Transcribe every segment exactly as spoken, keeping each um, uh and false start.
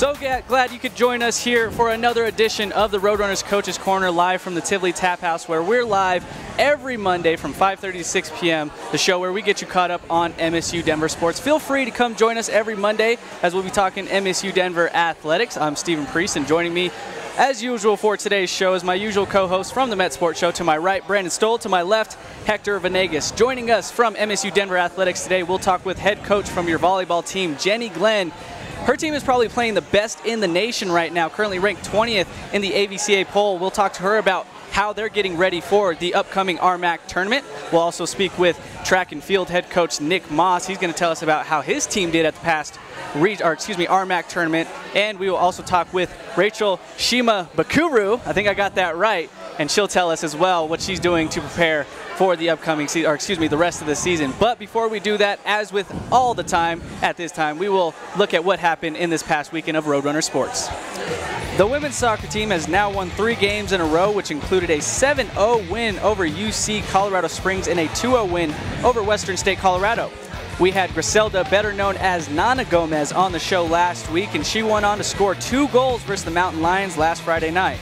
So glad you could join us here for another edition of the Roadrunners Coaches Corner, live from the Tivoli Taphouse, where we're live every Monday from five thirty to six p m, the show where we get you caught up on M S U Denver sports. Feel free to come join us every Monday as we'll be talking M S U Denver athletics. I'm Stephen Priest, and joining me as usual for today's show is my usual co-host from the Met Sports Show. To my right, Brandon Stoll. To my left, Hector Venegas. Joining us from M S U Denver Athletics today, we'll talk with head coach from your volleyball team, Jenny Glenn. Her team is probably playing the best in the nation right now, currently ranked twentieth in the A V C A poll. We'll talk to her about how they're getting ready for the upcoming R M A C tournament. We'll also speak with track and field head coach Nick Maas. He's going to tell us about how his team did at the past re or excuse me, R M A C tournament. And we will also talk with Rachel Shimabukuro. I think I got that right. And she'll tell us as well what she's doing to prepare for the upcoming season, or excuse me, the rest of the season. But before we do that, as with all the time at this time, we will look at what happened in this past weekend of Roadrunner sports. The women's soccer team has now won three games in a row, which included a seven oh win over U C Colorado Springs and a two oh win over Western State Colorado. We had Griselda, better known as Nana Gomez, on the show last week, and she went on to score two goals versus the Mountain Lions last Friday night.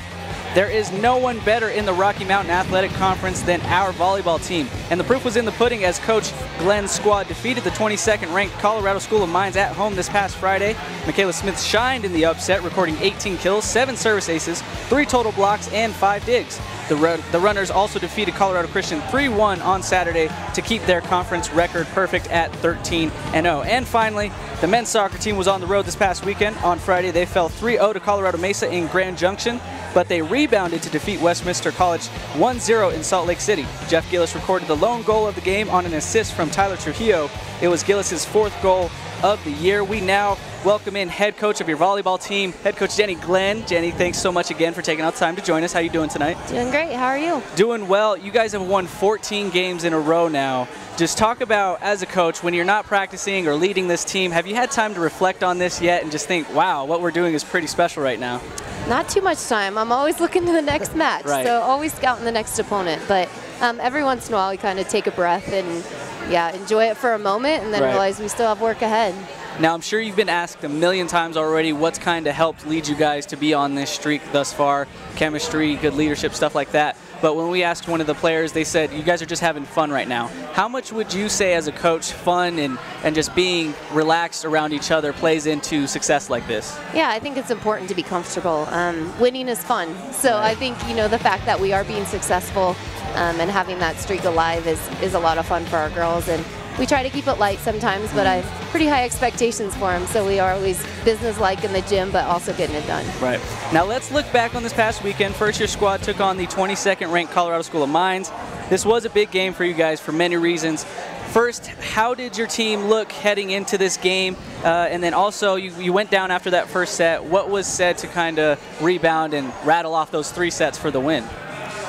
There is no one better in the Rocky Mountain Athletic Conference than our volleyball team. And the proof was in the pudding as Coach Glenn's squad defeated the twenty-second ranked Colorado School of Mines at home this past Friday. Michaela Smith shined in the upset, recording eighteen kills, seven service aces, three total blocks, and five digs. The, run the Runners also defeated Colorado Christian three one on Saturday to keep their conference record perfect at thirteen and oh. And finally, the men's soccer team was on the road this past weekend. On Friday, they fell three oh to Colorado Mesa in Grand Junction, but they rebounded to defeat Westminster College one zero in Salt Lake City. Jeff Gillis recorded the lone goal of the game on an assist from Tyler Trujillo. It was Gillis' fourth goal of the year. We now welcome in head coach of your volleyball team, head coach Jenny Glenn. Jenny, thanks so much again for taking out time to join us. How are you doing tonight? Doing great. How are you? Doing well. You guys have won fourteen games in a row now. Just talk about, as a coach, when you're not practicing or leading this team, have you had time to reflect on this yet and just think, wow, what we're doing is pretty special right now? Not too much time. I'm always looking to the next match, right. So always scouting the next opponent. But um, every once in a while, we kind of take a breath and, yeah, enjoy it for a moment and then right. realize we still have work ahead. Now, I'm sure you've been asked a million times already what's kind of helped lead you guys to be on this streak thus far, chemistry, good leadership, stuff like that. But when we asked one of the players, they said, you guys are just having fun right now. How much would you say as a coach, fun and, and just being relaxed around each other plays into success like this? Yeah, I think it's important to be comfortable. Um, winning is fun. So right. I think, you know, the fact that we are being successful um, and having that streak alive is, is a lot of fun for our girls. And we try to keep it light sometimes, but I have pretty high expectations for them, so we are always business-like in the gym, but also getting it done. Right. Now let's look back on this past weekend. First, your squad took on the twenty-second ranked Colorado School of Mines. This was a big game for you guys for many reasons. First, how did your team look heading into this game? Uh, and then also, you, you went down after that first set. What was said to kind of rebound and rattle off those three sets for the win?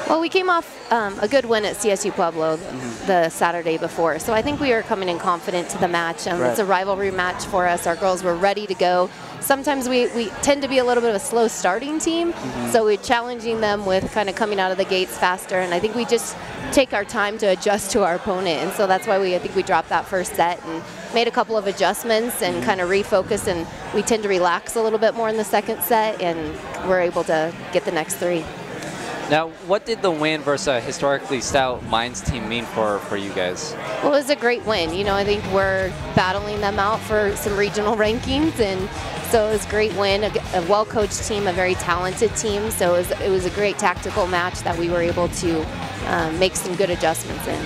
Well, we came off um, a good win at C S U Pueblo mm-hmm. the Saturday before, so I think we were coming in confident to the match. Um, right. It's a rivalry match for us. Our girls were ready to go. Sometimes we, we tend to be a little bit of a slow starting team, mm-hmm. so we're challenging them with kind of coming out of the gates faster, and I think we just take our time to adjust to our opponent, and so that's why we I think we dropped that first set and made a couple of adjustments and mm-hmm. kind of refocused, and we tend to relax a little bit more in the second set, and we're able to get the next three. Now, what did the win versus a historically stout Mines team mean for, for you guys? Well, it was a great win. You know, I think we're battling them out for some regional rankings, and so it was a great win, a, a well-coached team, a very talented team, so it was, it was a great tactical match that we were able to um, make some good adjustments in.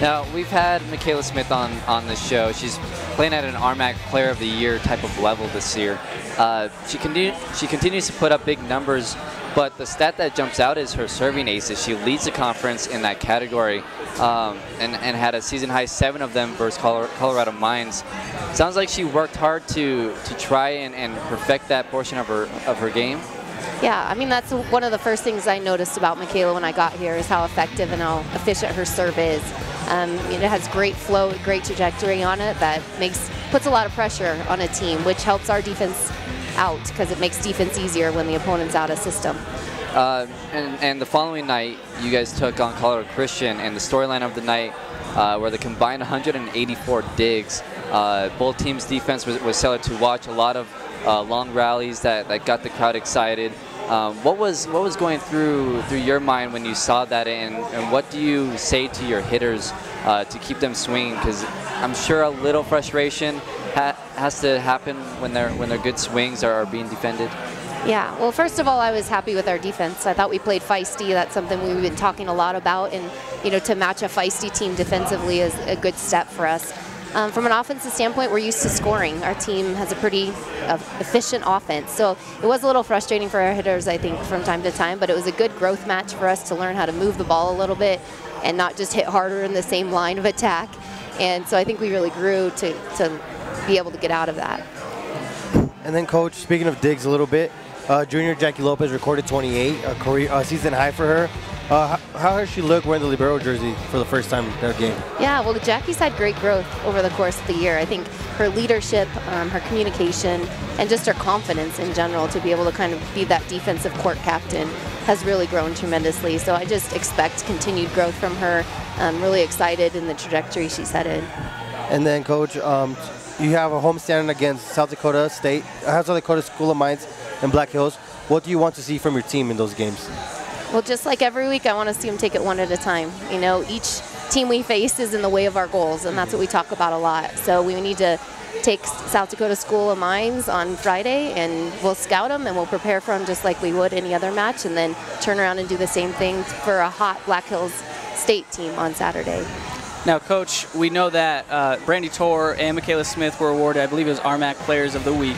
Now, we've had Michaela Smith on, on the show. She's playing at an R M A C Player of the Year type of level this year. Uh, she, continue, she continues to put up big numbers, but the stat that jumps out is her serving aces. She leads the conference in that category um, and, and had a season-high seven of them versus Colorado Mines. Sounds like she worked hard to, to try and, and perfect that portion of her, of her game. Yeah, I mean, that's one of the first things I noticed about Michaela when I got here is how effective and how efficient her serve is. Um, it has great flow, great trajectory on it that makes puts a lot of pressure on a team, which helps our defense out because it makes defense easier when the opponent's out of system. Uh, and, and the following night, you guys took on Colorado Christian, and the storyline of the night uh, were the combined one hundred eighty-four digs. Uh, both teams' defense was, was stellar to watch. A lot of uh, long rallies that, that got the crowd excited. Um, what was what was going through through your mind when you saw that, and, and what do you say to your hitters uh, to keep them swinging? Because I'm sure a little frustration ha has to happen when their when their good swings are, are being defended. Yeah, well, first of all, I was happy with our defense. I thought we played feisty. That's something we've been talking a lot about, and you know, to match a feisty team defensively is a good step for us. Um, from an offensive standpoint, we're used to scoring. Our team has a pretty uh, efficient offense. So it was a little frustrating for our hitters, I think, from time to time, but it was a good growth match for us to learn how to move the ball a little bit and not just hit harder in the same line of attack. And so I think we really grew to, to be able to get out of that. And then, Coach, speaking of digs a little bit, uh, junior Jackie Lopez recorded twenty-eight, a career, uh, season high for her. Uh, how, how does she look wearing the libero jersey for the first time in that game? Yeah, well, Jackie's had great growth over the course of the year. I think her leadership, um, her communication, and just her confidence in general to be able to kind of be that defensive court captain has really grown tremendously. So I just expect continued growth from her. I'm really excited in the trajectory she's headed. And then, Coach, um, you have a homestand against South Dakota State, South Dakota School of Mines, and Black Hills. What do you want to see from your team in those games? Well, just like every week, I want to see them take it one at a time. You know, each team we face is in the way of our goals, and that's what we talk about a lot. So we need to take South Dakota School of Mines on Friday, and we'll scout them, and we'll prepare for them just like we would any other match, and then turn around and do the same thing for a hot Black Hills State team on Saturday. Now, Coach, we know that uh, Brandy Torr and Michaela Smith were awarded, I believe it was R M A C Players of the Week.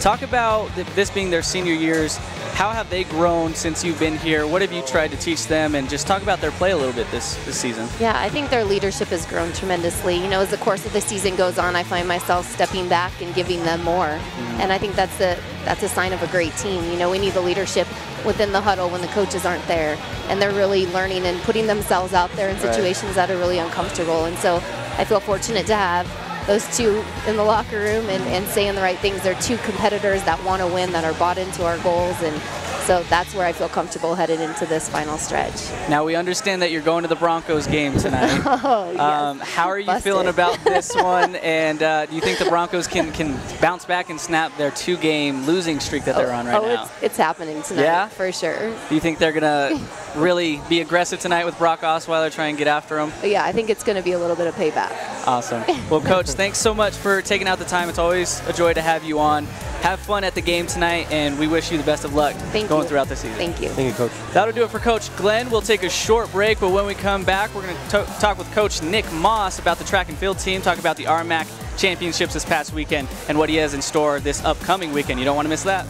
Talk about this being their senior years. How have they grown since you've been here? What have you tried to teach them? And just talk about their play a little bit this, this season. Yeah, I think their leadership has grown tremendously. You know, as the course of the season goes on, I find myself stepping back and giving them more. Mm-hmm. And I think that's a, that's a sign of a great team. You know, we need the leadership within the huddle when the coaches aren't there. And they're really learning and putting themselves out there in situations right. that are really uncomfortable. And so I feel fortunate to have those two in the locker room and, and saying the right things. They're two competitors that want to win, that are bought into our goals, and so that's where I feel comfortable headed into this final stretch. Now, we understand that you're going to the Broncos game tonight. Oh, yes. Um, how are you Busted. feeling about this one? And uh, do you think the Broncos can, can bounce back and snap their two-game losing streak that oh, they're on right oh, now? It's, it's happening tonight, yeah? for sure. Do you think they're going to really be aggressive tonight with Brock Osweiler, try and get after him? Yeah, I think it's going to be a little bit of payback. Awesome. Well, Coach, thanks so much for taking out the time. It's always a joy to have you on. Have fun at the game tonight, and we wish you the best of luck Thank going you. throughout the season. Thank you. Thank you, Coach. That'll do it for Coach Glenn. We'll take a short break, but when we come back, we're going to talk with Coach Nick Maas about the track and field team, talk about the R M A C championships this past weekend, and what he has in store this upcoming weekend. You don't want to miss that.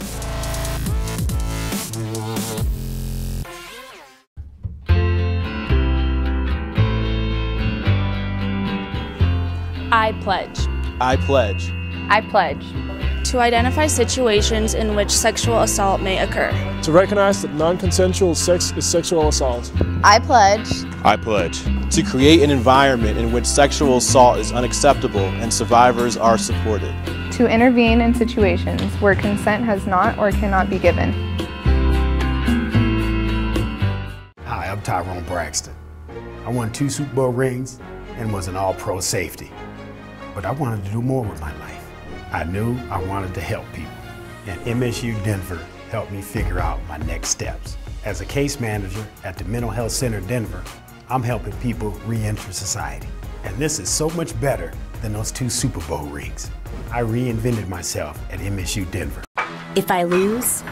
I pledge. I pledge. I pledge. To identify situations in which sexual assault may occur. To recognize that non-consensual sex is sexual assault. I pledge. I pledge. To create an environment in which sexual assault is unacceptable and survivors are supported. To intervene in situations where consent has not or cannot be given. Hi, I'm Tyrone Braxton. I won two Super Bowl rings and was an all-pro safety. But I wanted to do more with my life. I knew I wanted to help people, and M S U Denver helped me figure out my next steps. As a case manager at the Mental Health Center Denver, I'm helping people re-enter society. And this is so much better than those two Super Bowl rings. I reinvented myself at M S U Denver. If I lose,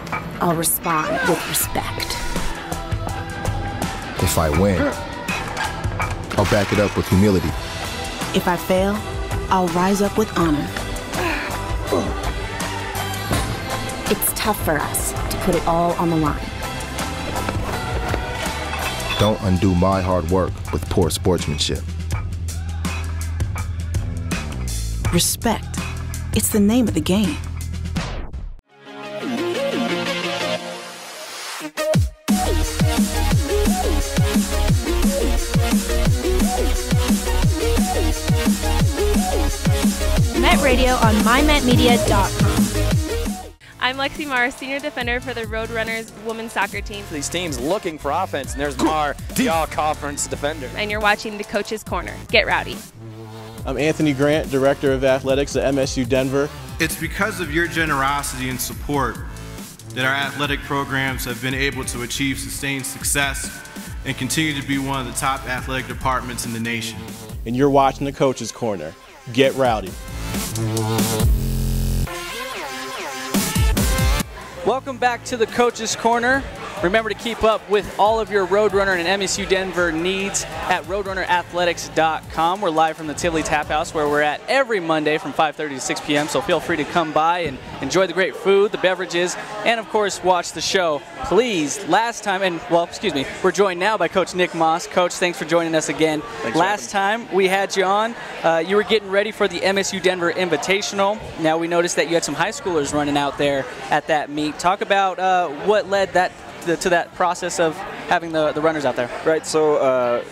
I'll respond with respect. If I win, I'll back it up with humility. If I fail, I'll rise up with honor. It's tough for us to put it all on the line. Don't undo my hard work with poor sportsmanship. Respect. It's the name of the game. Radio on my met media dot com. I'm Lexi Mar, senior defender for the Roadrunners women's soccer team. These teams looking for offense, and there's Mar, the all-conference defender. And you're watching the Coaches Corner. Get rowdy. I'm Anthony Grant, director of athletics at M S U Denver. It's because of your generosity and support that our athletic programs have been able to achieve sustained success and continue to be one of the top athletic departments in the nation. And you're watching the Coaches Corner. Get rowdy. Welcome back to the Coaches Corner. Remember to keep up with all of your Roadrunner and M S U Denver needs at Roadrunner Athletics dot com. We're live from the Tivoli Taphouse, where we're at every Monday from five thirty to six P M So feel free to come by and enjoy the great food, the beverages, and of course watch the show. Please, last time, and well, excuse me, we're joined now by Coach Nick Maas. Coach, thanks for joining us again. Thanks, last time we had you on, uh, you were getting ready for the M S U Denver Invitational. Now we noticed that you had some high schoolers running out there at that meet. Talk about uh, what led that The, to that process of having the, the runners out there. Right, so uh,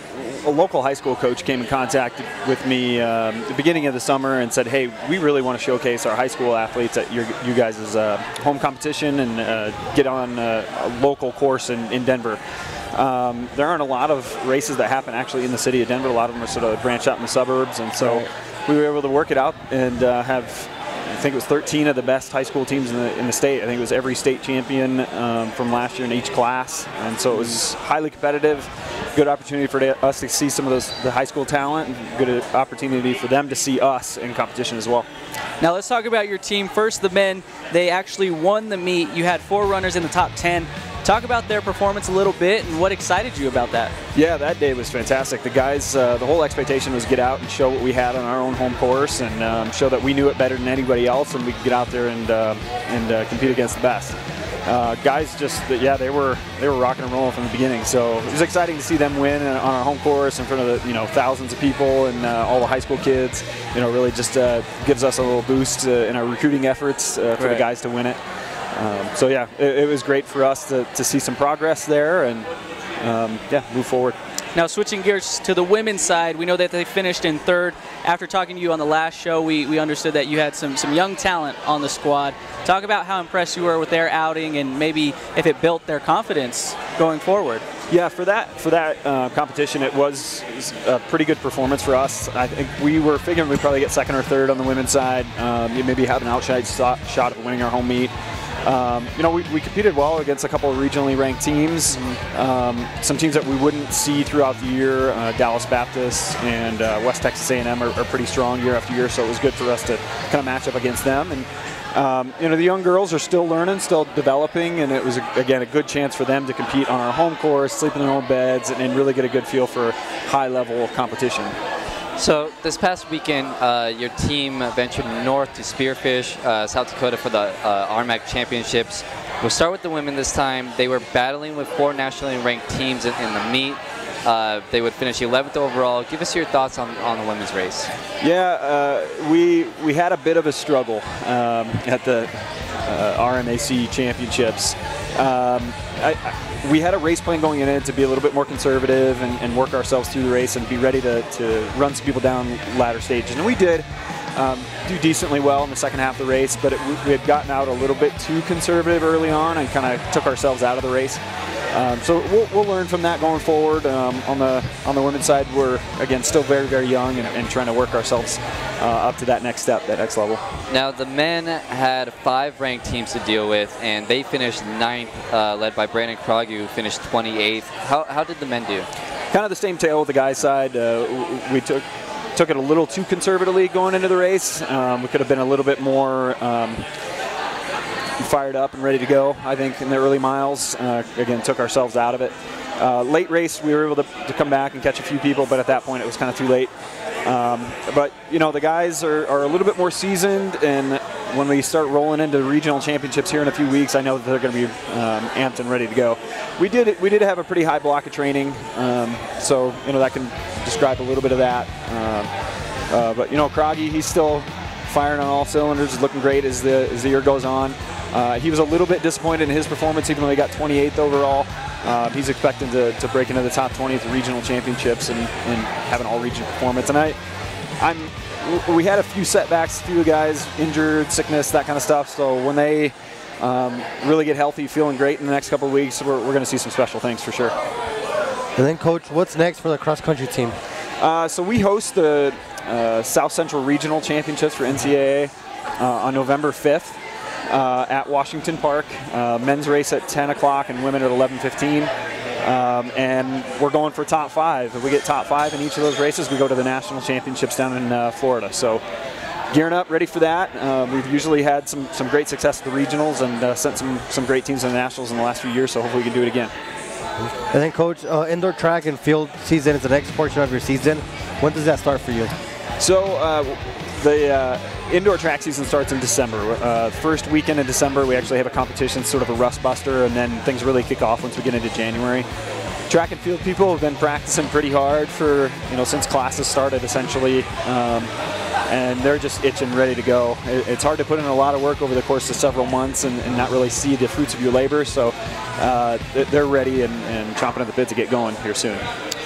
a local high school coach came in contact with me um, at the beginning of the summer and said, hey, we really want to showcase our high school athletes at your, you guys' uh, home competition and uh, get on a, a local course in, in Denver. Um, there aren't a lot of races that happen actually in the city of Denver. A lot of them are sort of branched out in the suburbs, and so right. we were able to work it out and uh, have I think it was thirteen of the best high school teams in the, in the state. I think it was every state champion um, from last year in each class. And so it was highly competitive, good opportunity for us to see some of those the high school talent, and good opportunity for them to see us in competition as well. Now let's talk about your team. First, the men, they actually won the meet. You had four runners in the top ten. Talk about their performance a little bit and what excited you about that. Yeah, that day was fantastic. The guys, uh, the whole expectation was get out and show what we had on our own home course and um, show that we knew it better than anybody else and we could get out there and uh, and uh, compete against the best. Uh, guys just, yeah, they were they were rocking and rolling from the beginning. So it was exciting to see them win on our home course in front of the, you know, thousands of people and uh, all the high school kids. You know, really just uh, gives us a little boost uh, in our recruiting efforts uh, for right. the guys to win it. Um, so yeah, it, it was great for us to, to see some progress there and um, yeah, move forward. Now switching gears to the women's side, we know that they finished in third. After talking to you on the last show, we, we understood that you had some, some young talent on the squad. Talk about how impressed you were with their outing and maybe if it built their confidence going forward. Yeah, for that for that uh, competition, it was, it was a pretty good performance for us. I think we were figuring we'd probably get second or third on the women's side, um, maybe have an outside shot at winning our home meet. Um, you know, we, we competed well against a couple of regionally ranked teams, um, some teams that we wouldn't see throughout the year. Uh, Dallas Baptist and uh, West Texas A and M are, are pretty strong year after year, so it was good for us to kind of match up against them. And um, you know, the young girls are still learning, still developing, and it was a, again a good chance for them to compete on our home course, sleep in their own beds, and, and really get a good feel for high-level competition. So this past weekend, uh, your team ventured north to Spearfish, uh, South Dakota for the uh, R M A C championships. We'll start with the women this time. They were battling with four nationally ranked teams in, in the meet. Uh, they would finish eleventh overall. Give us your thoughts on, on the women's race. Yeah, uh, we we had a bit of a struggle um, at the uh, R M A C championships. Um, I, I, we had a race plan going in it to be a little bit more conservative and, and work ourselves through the race and be ready to, to run some people down latter stages. And we did um, do decently well in the second half of the race, but it, we had gotten out a little bit too conservative early on and kind of took ourselves out of the race. Um, so we'll, we'll learn from that going forward. Um, on the on the women's side, we're, again, still very, very young and, and trying to work ourselves uh, up to that next step, that next level. Now, the men had five ranked teams to deal with, and they finished ninth, uh, led by Brandon Krague, who finished twenty-eighth. How, how did the men do? Kind of the same tale with the guys' side. Uh, we took... took it a little too conservatively going into the race. Um, we could have been a little bit more um, fired up and ready to go, I think, in the early miles. Uh, again, took ourselves out of it. Uh, late race, we were able to, to come back and catch a few people, but at that point it was kind of too late. Um, but, you know, the guys are, are a little bit more seasoned, and when we start rolling into regional championships here in a few weeks, I know that they're going to be um, amped and ready to go. We did we did have a pretty high block of training, um, so you know that can describe a little bit of that. Um, uh, but you know, Krague, he's still firing on all cylinders, looking great as the as the year goes on. Uh, he was a little bit disappointed in his performance, even though he got twenty-eighth overall. Uh, he's expecting to, to break into the top twenty at the regional championships and, and have an all-region performance. And I, I'm. We had a few setbacks, a few guys injured, sickness, that kind of stuff. So when they um, really get healthy, feeling great in the next couple of weeks, we're, we're going to see some special things for sure. And then, Coach, what's next for the cross-country team? Uh, so we host the uh, South Central Regional Championships for N C A A. uh, on November fifth uh, at Washington Park. Uh, men's race at ten o'clock and women at eleven fifteen. Um, and we're going for top five. If we get top five in each of those races, we go to the national championships down in uh, Florida. So gearing up, ready for that. Uh, we've usually had some, some great success at the regionals and uh, sent some, some great teams to the nationals in the last few years, so hopefully we can do it again. And then, Coach, uh, indoor track and field season is the next portion of your season. When does that start for you? So uh, the uh, indoor track season starts in December. Uh, first weekend in December, we actually have a competition, sort of a rust buster, and then things really kick off once we get into January. Track and field people have been practicing pretty hard for, you know, since classes started, essentially. Um, and they're just itching, ready to go. It's hard to put in a lot of work over the course of several months and, and not really see the fruits of your labor, so uh, they're ready and, and chomping at the bit to get going here soon.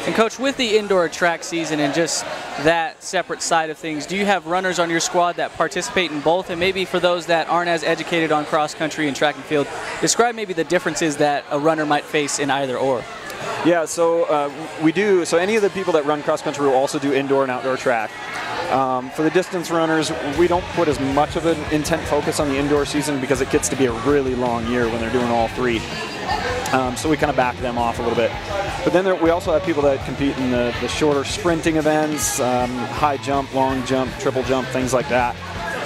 And Coach, with the indoor track season and just that separate side of things, do you have runners on your squad that participate in both? And maybe for those that aren't as educated on cross country and track and field, describe maybe the differences that a runner might face in either or. Yeah, so uh, we do, so any of the people that run cross country will also do indoor and outdoor track. Um, for the distance runners, we don't put as much of an intent focus on the indoor season because it gets to be a really long year when they're doing all three. Um, so we kind of back them off a little bit. But then there, we also have people that compete in the, the shorter sprinting events, um, high jump, long jump, triple jump, things like that.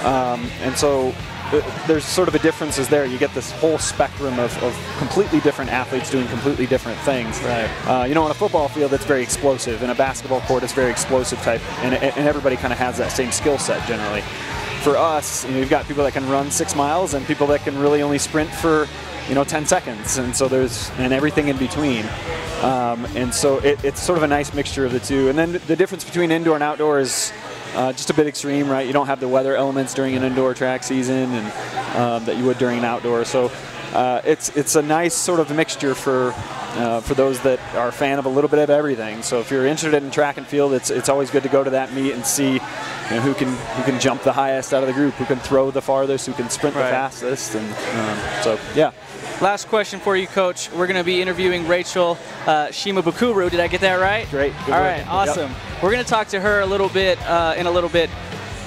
Um, and so there's sort of a difference is there. You get this whole spectrum of, of completely different athletes doing completely different things. Right. Uh, you know, on a football field, that's very explosive. In a basketball court, it's very explosive type. And, and everybody kind of has that same skill set generally. For us, you know, you've got people that can run six miles and people that can really only sprint for, you know, ten seconds. And so there's, and everything in between. Um, and so it, it's sort of a nice mixture of the two. And then the difference between indoor and outdoor is Uh, just a bit extreme, right? You don't have the weather elements during an indoor track season and um, that you would during an outdoor. So uh, it's it's a nice sort of mixture for uh, for those that are a fan of a little bit of everything. So if you're interested in track and field, it's it's always good to go to that meet and see, you know, who can who can jump the highest out of the group, who can throw the farthest, who can sprint right. the fastest, and um, so yeah. Last question for you, Coach. We're going to be interviewing Rachel uh, Shimabukuro. Did I get that right? Great. Good All right, work. Awesome. Yep. We're going to talk to her a little bit uh, in a little bit.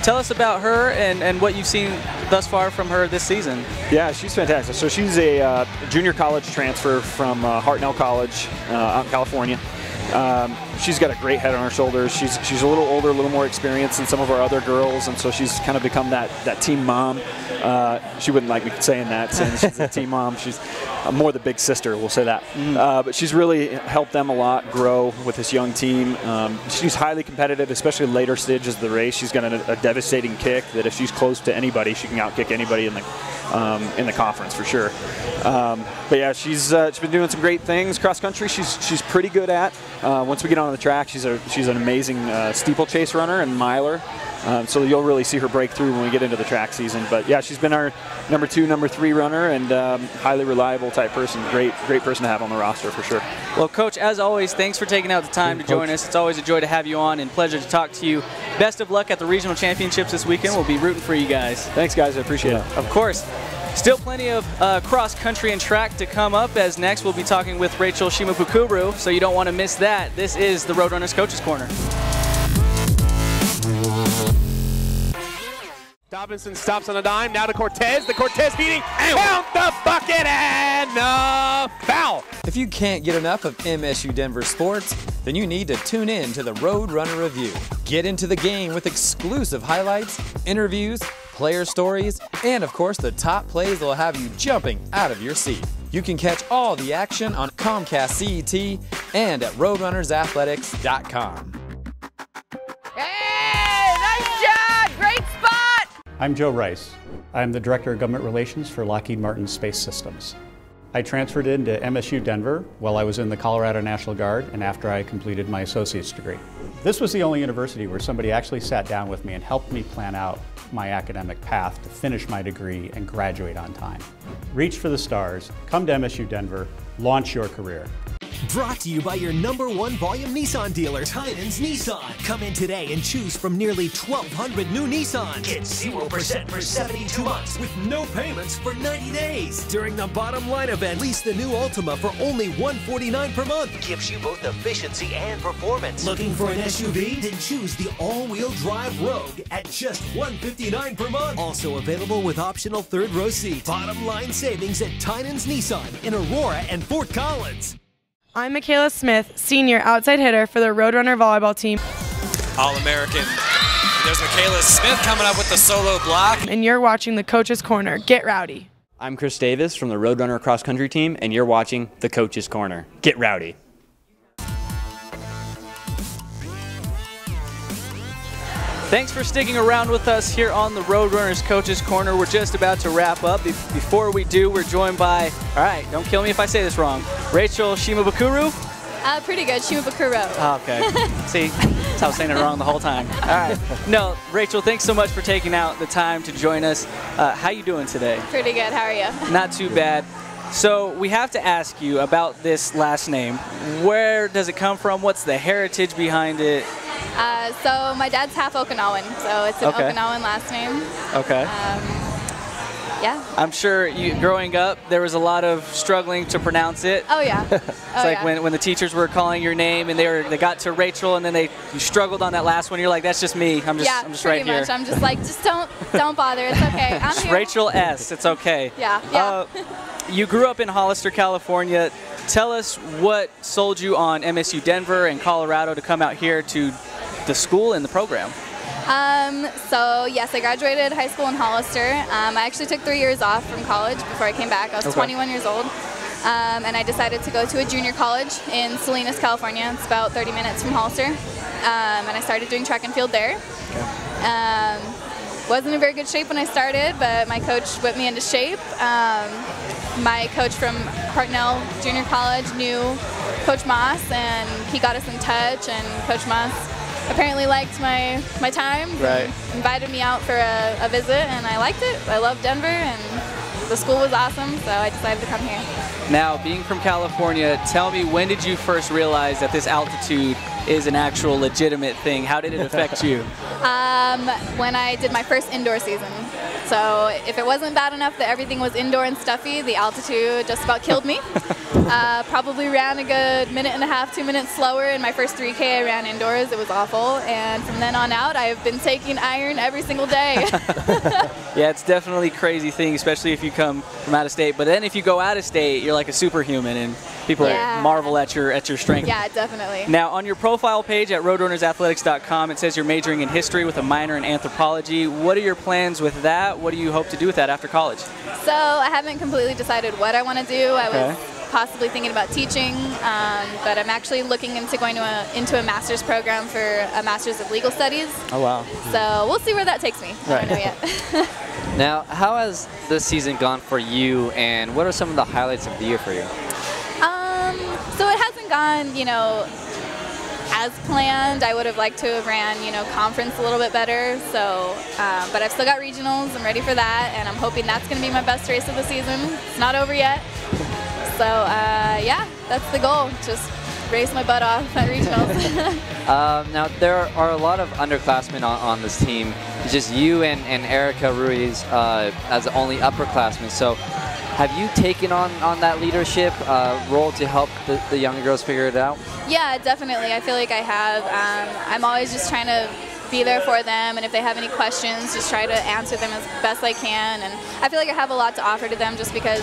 Tell us about her and, and what you've seen thus far from her this season. Yeah, she's fantastic. So she's a uh, junior college transfer from uh, Hartnell College uh, out in California. Um, she's got a great head on her shoulders. She's, she's a little older, a little more experienced than some of our other girls, and so she's kind of become that, that team mom. Uh, she wouldn't like me saying that, saying she's a team mom. She's more the big sister, we'll say that. Uh, but she's really helped them a lot grow with this young team. Um, she's highly competitive, especially later stages of the race. She's got a, a devastating kick that if she's close to anybody, she can outkick anybody in the um, in the conference for sure. Um, but yeah, she's uh, she's been doing some great things cross country. She's she's pretty good at. Uh, once we get on the track, she's a she's an amazing uh, steeplechase runner and miler. Um, so you'll really see her breakthrough when we get into the track season. But yeah, she's been our number two, number three runner, and um, highly reliable type person. Great, great person to have on the roster for sure. Well, Coach, as always, thanks for taking out the time Thank to Coach. join us. It's always a joy to have you on and pleasure to talk to you. Best of luck at the regional championships this weekend. We'll be rooting for you guys. Thanks, guys. I appreciate yeah. it. Of course. Still plenty of uh, cross-country and track to come up, as next we'll be talking with Rachel Shimabukuro, so you don't want to miss that. This is the Roadrunners Coaches Corner. Robinson stops on a dime, now to Cortez, the Cortez beating, count the bucket and a foul. If you can't get enough of M S U Denver sports, then you need to tune in to the Roadrunner Review. Get into the game with exclusive highlights, interviews, player stories, and of course the top plays that will have you jumping out of your seat. You can catch all the action on Comcast C E T and at Roadrunners Athletics dot com. I'm Joe Rice. I'm the Director of Government Relations for Lockheed Martin Space Systems. I transferred into M S U Denver while I was in the Colorado National Guard and after I completed my associate's degree. This was the only university where somebody actually sat down with me and helped me plan out my academic path to finish my degree and graduate on time. Reach for the stars, come to M S U Denver, launch your career. Brought to you by your number one volume Nissan dealer, Tynan's Nissan. Come in today and choose from nearly twelve hundred new Nissans. It's zero percent for seventy-two months with no payments for ninety days. During the Bottom Line event, lease the new Altima for only one hundred forty-nine dollars per month. Gives you both efficiency and performance. Looking for an S U V? Then choose the all-wheel drive Rogue at just one hundred fifty-nine dollars per month. Also available with optional third row seat. Bottom Line savings at Tynan's Nissan in Aurora and Fort Collins. I'm Michaela Smith, senior outside hitter for the Roadrunner volleyball team. All-American. There's Michaela Smith coming up with the solo block. And you're watching the Coach's Corner. Get rowdy. I'm Chris Davis from the Roadrunner cross country team, and you're watching the Coach's Corner. Get rowdy. Thanks for sticking around with us here on the Roadrunners Coaches Corner. We're just about to wrap up. Be before we do, we're joined by, all right, don't kill me if I say this wrong, Rachel Shimabukuro? Uh, pretty good, Shimabukuro. Oh, okay. See, that's how I was saying it wrong the whole time. All right. No, Rachel, thanks so much for taking out the time to join us. Uh, how you doing today? Pretty good, how are you? Not too bad. So we have to ask you about this last name. Where does it come from? What's the heritage behind it? Uh, so my dad's half Okinawan, so it's an okay. Okinawan last name. Okay. Um, yeah. I'm sure you, growing up, there was a lot of struggling to pronounce it. Oh yeah. it's oh, like yeah. when when the teachers were calling your name and they were they got to Rachel and then they you struggled on that last one. You're like, that's just me. I'm just yeah, I'm just right much. here. Yeah, pretty much. I'm just like, just don't don't bother. It's okay. I'm here. Rachel S. It's okay. Yeah. Yeah. Uh, you grew up in Hollister, California. Tell us what sold you on M S U Denver and Colorado to come out here to the school and the program. Um, so yes, I graduated high school in Hollister. Um, I actually took three years off from college before I came back. I was okay. twenty-one years old, um, and I decided to go to a junior college in Salinas, California. It's about thirty minutes from Hollister, um, and I started doing track and field there. Okay. Um, wasn't in very good shape when I started, but my coach whipped me into shape. Um, My coach from Hartnell Junior College knew Coach Maas, and he got us in touch, and Coach Maas apparently liked my, my time, right. invited me out for a, a visit, and I liked it. I loved Denver, and the school was awesome, so I decided to come here. Now, being from California, tell me, when did you first realize that this altitude is an actual legitimate thing? How did it affect you? Um, when I did my first indoor season. So if it wasn't bad enough that everything was indoor and stuffy, the altitude just about killed me. uh, probably ran a good minute and a half, two minutes slower. In my first three K, I ran indoors. It was awful. And from then on out, I've been taking iron every single day. Yeah, it's definitely a crazy thing, especially if you come from out of state. But then if you go out of state, you're like a superhuman, and people yeah. marvel at your at your strength. Yeah, definitely. Now, on your profile page at Roadrunners Athletics dot com, it says you're majoring in history with a minor in anthropology. What are your plans with that? What do you hope to do with that after college? So I haven't completely decided what I want to do. I okay. was possibly thinking about teaching, um, but I'm actually looking into going to a, into a master's program for a master's of legal studies. Oh, wow. So we'll see where that takes me. Right. I don't know yet. Now, how has this season gone for you, and what are some of the highlights of the year for you? Um, so it hasn't gone, you know, as planned. I would have liked to have ran, you know, conference a little bit better. So, um, but I've still got regionals. I'm ready for that, and I'm hoping that's going to be my best race of the season. It's not over yet. So, uh, yeah, that's the goal. Just race my butt off at regionals. um, now, there are a lot of underclassmen on, on this team. It's just you and, and Erica Ruiz uh, as the only upperclassmen. So, have you taken on, on that leadership uh, role to help the, the younger girls figure it out? Yeah, definitely. I feel like I have. Um, I'm always just trying to be there for them, and if they have any questions, just try to answer them as best I can. And I feel like I have a lot to offer to them just because,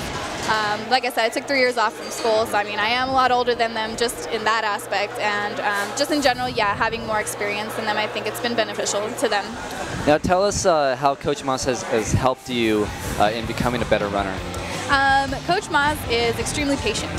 um, like I said, I took three years off from school, so I mean, I am a lot older than them just in that aspect. And um, just in general, yeah, having more experience than them, I think it's been beneficial to them. Now tell us uh, how Coach Moss has, has helped you uh, in becoming a better runner. Um, Coach Maas is extremely patient.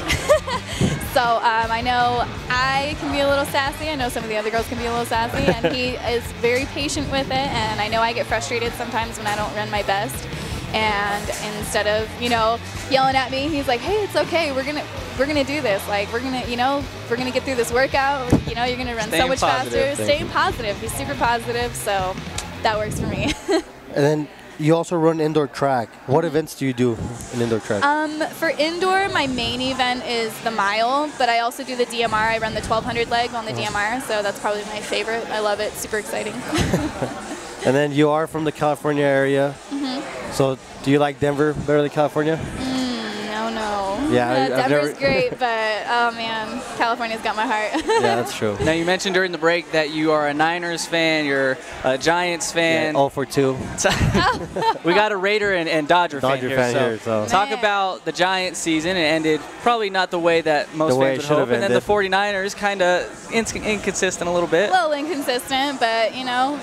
So um, I know I can be a little sassy. I know some of the other girls can be a little sassy, and he is very patient with it. And I know I get frustrated sometimes when I don't run my best. And instead of, you know, yelling at me, he's like, hey, it's okay. We're gonna we're gonna do this. Like we're gonna, you know, we're gonna get through this workout. You know, you're gonna run so much faster. Staying positive. He's super positive. So that works for me. And then, You also run indoor track. What events do you do in indoor track? Um, for indoor, my main event is the mile, but I also do the D M R. I run the twelve hundred leg on the mm. D M R, so that's probably my favorite. I love it. Super exciting. And then you are from the California area. Mm-hmm. So do you like Denver better than California? Mm, no, no. Yeah, uh, Denver's never great, but oh, man, California's got my heart. Yeah, that's true. Now, you mentioned during the break that you are a Niners fan. You're a Giants fan. Yeah, all for two. We got a Raider and, and Dodger, Dodger fan here. Fan so here so. Talk about the Giants season. It ended probably not the way that most the fans would hope. And then the forty-niners kind of inc inconsistent a little bit. A little inconsistent, but, you know,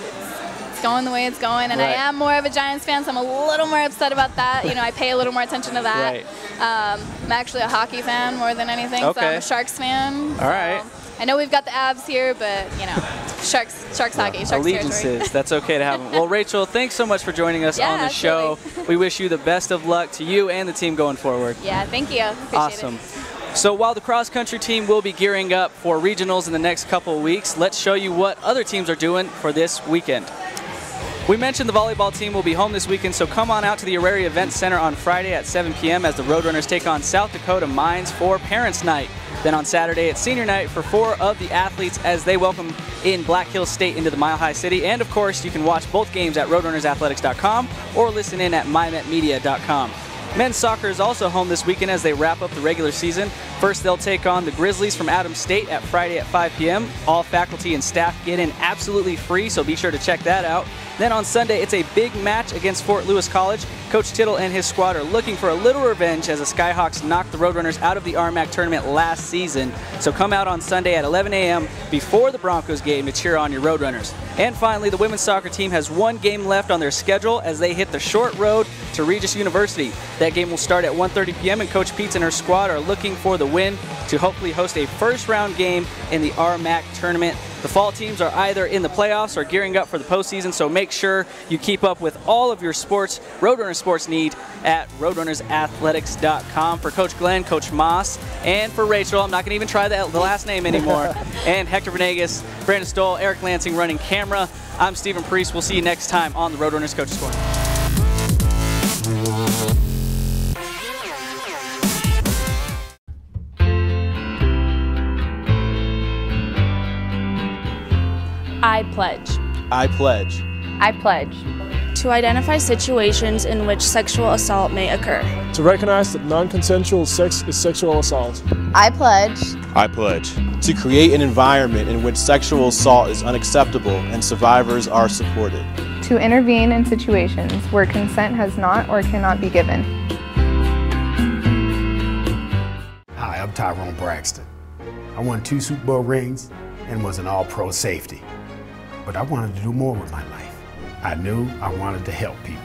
going the way it's going, and right. I am more of a Giants fan, so I'm a little more upset about that. You know, I pay a little more attention to that. Right. Um, I'm actually a hockey fan more than anything, okay. So I'm a Sharks fan. All so right. I know we've got the Abs here, but, you know, Sharks, Sharks yeah. hockey, Sharks allegiances, territory. That's okay to have them. Well, Rachel, thanks so much for joining us yeah, on the show. We wish you the best of luck to you and the team going forward. Yeah, thank you. Appreciate awesome. It. So while the cross-country team will be gearing up for regionals in the next couple of weeks, let's show you what other teams are doing for this weekend. We mentioned the volleyball team will be home this weekend, so come on out to the Auraria Event Center on Friday at seven p m as the Roadrunners take on South Dakota Mines for Parents' Night. Then on Saturday at Senior Night for four of the athletes as they welcome in Black Hills State into the Mile High City. And, of course, you can watch both games at Roadrunners Athletics dot com or listen in at My Met Media dot com. Men's soccer is also home this weekend as they wrap up the regular season. First, they'll take on the Grizzlies from Adams State at Friday at five p m All faculty and staff get in absolutely free, so be sure to check that out. Then on Sunday, it's a big match against Fort Lewis College. Coach Tittle and his squad are looking for a little revenge as the Skyhawks knocked the Roadrunners out of the R M A C tournament last season. So come out on Sunday at eleven a m before the Broncos game to cheer on your Roadrunners. And finally, the women's soccer team has one game left on their schedule as they hit the short road to Regis University. That game will start at one thirty p m and Coach Peets and her squad are looking for the win to hopefully host a first-round game in the R M A C tournament. The fall teams are either in the playoffs or gearing up for the postseason, so make sure you keep up with all of your sports, Roadrunner sports need at Roadrunners Athletics dot com. For Coach Glenn, Coach Maas, and for Rachel, I'm not going to even try the, the last name anymore, and Hector Venegas, Brandon Stoll, Eric Lansing running camera. I'm Stephen Priest. We'll see you next time on the Roadrunners Coaches Corner. I pledge. I pledge. I pledge. To identify situations in which sexual assault may occur. To recognize that non-consensual sex is sexual assault. I pledge. I pledge. To create an environment in which sexual assault is unacceptable and survivors are supported. To intervene in situations where consent has not or cannot be given. Hi, I'm Tyrone Braxton. I won two Super Bowl rings and was an all-pro safety. But I wanted to do more with my life. I knew I wanted to help people,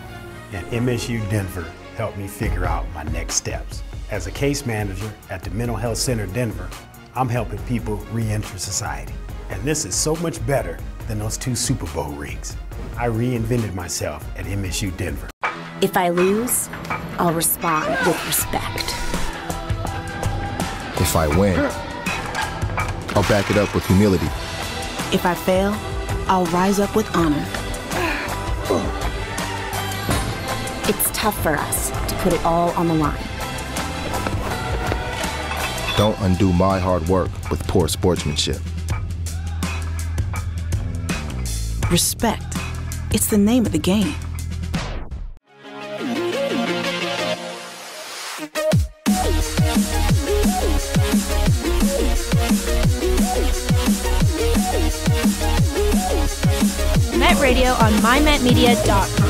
and M S U Denver helped me figure out my next steps. As a case manager at the Mental Health Center Denver, I'm helping people re-enter society. And this is so much better than those two Super Bowl rings. I reinvented myself at M S U Denver. If I lose, I'll respond with respect. If I win, I'll back it up with humility. If I fail, I'll rise up with honor. It's tough for us to put it all on the line. Don't undo my hard work with poor sportsmanship. Respect. It's the name of the game. Radio on my met media dot com.